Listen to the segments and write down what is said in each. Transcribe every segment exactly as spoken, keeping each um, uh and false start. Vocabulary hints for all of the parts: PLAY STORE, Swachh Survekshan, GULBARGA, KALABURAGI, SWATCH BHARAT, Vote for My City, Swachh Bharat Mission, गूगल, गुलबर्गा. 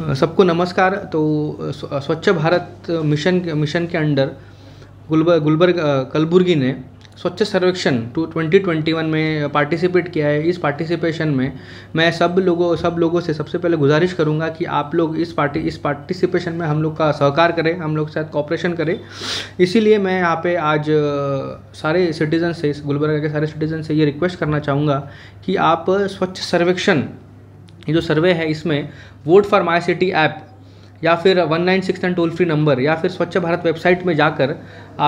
सबको नमस्कार। तो स्वच्छ भारत मिशन मिशन के अंडर गुलबर्ग गुलबर्ग कलबुर्गी ने Swachh Survekshan two twenty twenty one में पार्टिसिपेट किया है। इस पार्टिसिपेशन में मैं सब लोगों सब लोगों से सबसे पहले गुजारिश करूंगा कि आप लोग इस पार्टी इस पार्टिसिपेशन में हम लोग का सहकार करें, हम लोग के साथ कॉपरेशन करें। इसीलिए मैं यहाँ पे आज सारे सिटीज़न से, गुलबर्गा के सारे सिटीज़न से ये रिक्वेस्ट करना चाहूँगा कि आप स्वच्छ सर्वेक्षण ये जो सर्वे है इसमें vote for my city app या फिर one nine six nine toll free number या फिर स्वच्छ भारत वेबसाइट में जाकर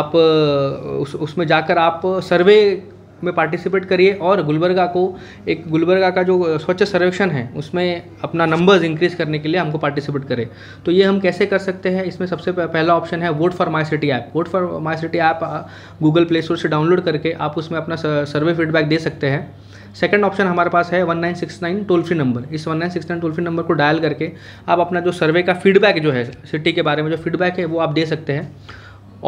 आप उस उसमें जाकर आप सर्वे में पार्टिसिपेट करिए और गुलबर्गा को एक गुलबर्गा का जो स्वच्छ सर्वेक्षण है उसमें अपना नंबर्स इंक्रीज़ करने के लिए हमको पार्टिसिपेट करें। तो ये हम कैसे कर सकते हैं, इसमें सबसे पहला ऑप्शन है vote for my city app. Vote for my city app गूगल play store से डाउनलोड करके आप उसमें अपना सर्वे फीडबैक दे सकते हैं। सेकंड ऑप्शन हमारे पास है one nine six nine toll free number. इस one nine six nine toll free number को डायल करके आप अपना जो सर्वे का फीडबैक जो है सिटी के बारे में जो फीडबैक है वो आप दे सकते हैं।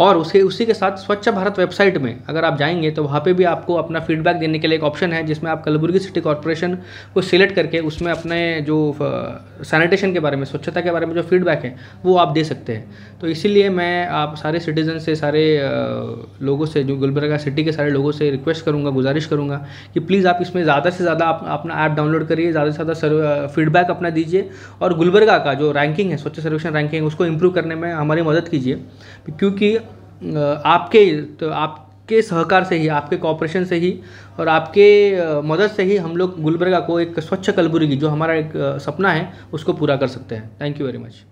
और उसके उसी के साथ स्वच्छ भारत वेबसाइट में अगर आप जाएंगे तो वहाँ पे भी आपको अपना फीडबैक देने के लिए एक ऑप्शन है जिसमें आप कलबुर्गी सिटी कॉर्पोरेशन को सिलेक्ट करके उसमें अपने जो सैनिटेशन के बारे में, स्वच्छता के बारे में जो फीडबैक है वो आप दे सकते हैं। तो इसीलिए मैं आप सारे सिटीज़न से, सारे लोगों से, जो गुलबर्गा सिटी के सारे लोगों से रिक्वेस्ट करूँगा, गुजारिश करूँगा कि प्लीज़ आप इसमें ज़्यादा से ज़्यादा अपना ऐप डाउनलोड करिए, ज़्यादा से ज़्यादा फीडबैक अपना दीजिए और गुलबर्गा का जो रैंकिंग है, स्वच्छ सर्वेक्षण रैंकिंग, उसको इम्प्रूव करने में हमारी मदद कीजिए। क्योंकि आपके तो आपके सहकार से ही, आपके कॉपरेशन से ही और आपके मदद से ही हम लोग गुलबर्गा को एक स्वच्छ कलबुर्गी, जो हमारा एक सपना है, उसको पूरा कर सकते हैं। Thank you very much.